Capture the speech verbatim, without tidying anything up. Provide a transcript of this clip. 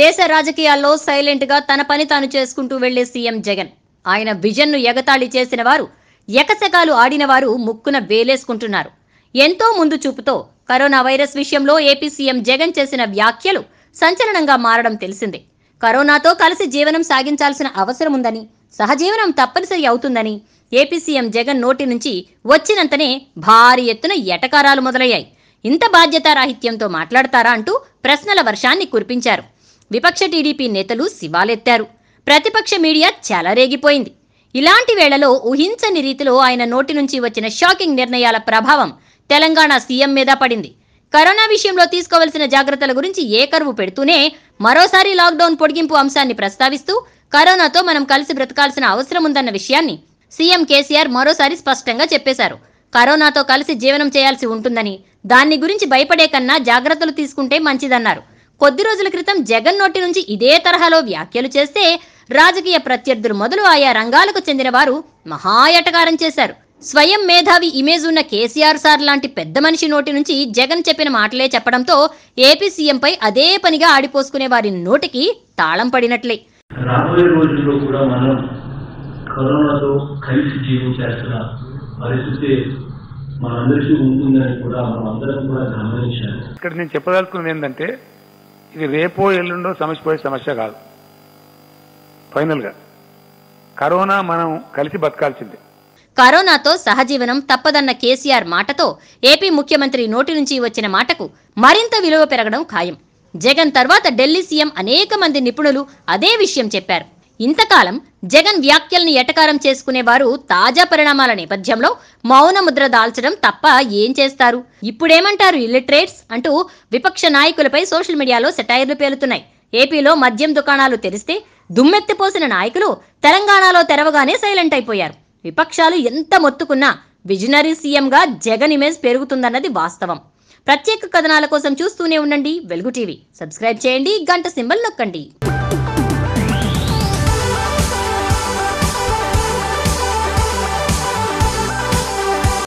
దేశ రాజకీయాల్లో సైలెంట్ గా తన పని తాను చేసుకుంటూ వెళ్లే సీఎం జగన్. ఆయన విజన్ ను ఎగతాళి చేసిన వారు, ఎకసకాలు ఆడిన వారు ముక్కున వేలేసుకుంటున్నారు. ఎంతో ముందు చూపుతో కరోనా వైరస్ విషయంలో ఏపీ సీఎం జగన్ చేసిన వ్యాఖ్యలు సంచలనంగా మారడం తెలిసిందే. కరోనాతో కలిసి జీవనం సాగించాల్సిన అవసరం ఉందని, సహజీవనం తప్పనిసరి అవుతుందని ఏపీ సీఎం జగన్ నోటి నుంచి వచ్చినంతనే భారీ ఎత్తున ఎటకారాలు మొదలయ్యాయి. ఇంత బాధ్యతారాహిత్యంతో మాట్లాడతారా అంటూ ప్రశ్నల వర్షాన్ని కురిపించారు. విపక్ష టీడీపీ నేతలు శివాలెత్తారు. ప్రతిపక్ష మీడియా చాలా రేగిపోయింది. ఇలాంటి వేళలో ఊహించని రీతిలో ఆయన నోటి నుంచి వచ్చిన షాకింగ్ నిర్ణయాల ప్రభావం తెలంగాణ సీఎం మీద పడింది. కరోనా విషయంలో తీసుకోవాల్సిన జాగ్రత్తల గురించి ఏకరువు పెడుతూనే మరోసారి లాక్డౌన్ పొడిగింపు అంశాన్ని ప్రస్తావిస్తూ కరోనాతో మనం కలిసి బ్రతకాల్సిన అవసరం ఉందన్న విషయాన్ని సీఎం కేసీఆర్ మరోసారి స్పష్టంగా చెప్పేశారు. కరోనాతో కలిసి జీవనం చేయాల్సి ఉంటుందని, దాన్ని గురించి భయపడే కన్నా జాగ్రత్తలు తీసుకుంటే మంచిదన్నారు. కొద్ది రోజుల క్రితం జగన్ నోటి నుంచి ఇదే తరహాలో వ్యాఖ్యలు చేస్తే రాజకీయ ప్రత్యర్థులు మొదలు ఆయా రంగాలకు చెందిన వారు మహాయటకారం చేశారు. స్వయం మేధావి ఇమేజ్ ఉన్న కేసీఆర్ సార్ లాంటి పెద్ద మనిషి నోటి నుంచి జగన్ చెప్పిన మాటలే చెప్పడంతో ఏపీ సీఎంపై అదే పనిగా ఆడిపోసుకునే వారి నోటికి తాళం పడినట్లే. రాబోయే రోజుల్లో కూడా మనం కరోనాతో కలిసి జీవించాల్సిన పరిస్థితి మనందరికీ ఉంటుందని కూడా మనందరం కూడా గమనించాలి. ఇక్కడ నేను చెప్పదలుచుకున్నది ఏంటంటే, ఇది రేపో ఎల్లుండో సమస్య పోయే సమస్య కాదు. ఫైనల్ గా కరోనా మనం కలిసి బతకాల్సిందే. కరోనాతో సహజీవనం తప్పదన్న కేసీఆర్ మాటతో ఏపీ ముఖ్యమంత్రి నోటి నుంచి వచ్చిన మాటకు మరింత విలువ పెరగడం ఖాయం. జగన్ తర్వాత ఢిల్లీ సీఎం అనేక మంది నిపుణులు అదే విషయం చెప్పారు. ఇంతకాలం జగన్ వ్యాఖ్యల్ని ఎటకారం చేసుకునేవారు తాజా పరిణామాల నేపథ్యంలో మౌన ముద్ర దాల్చడం తప్ప ఏం చేస్తారు? ఇప్పుడేమంటారు ఇల్లిటరేట్స్ అంటూ విపక్ష నాయకులపై సోషల్ మీడియాలో సెటైర్లు పేలుతున్నాయి. ఏపీలో మద్యం దుకాణాలు తెరిస్తే దుమ్మెత్తిపోసిన నాయకులు తెలంగాణలో తెరవగానే సైలెంట్ అయిపోయారు. విపక్షాలు ఎంత మొత్తుకున్నా విజనరీ సీఎంగా జగన్ ఇమేజ్ పెరుగుతుందన్నది వాస్తవం. ప్రత్యేక కథనాల కోసం చూస్తూనే ఉండండి వెలుగు టీవీ. సబ్స్క్రైబ్ చేయండి, గంట సింబల్ నొక్కండి.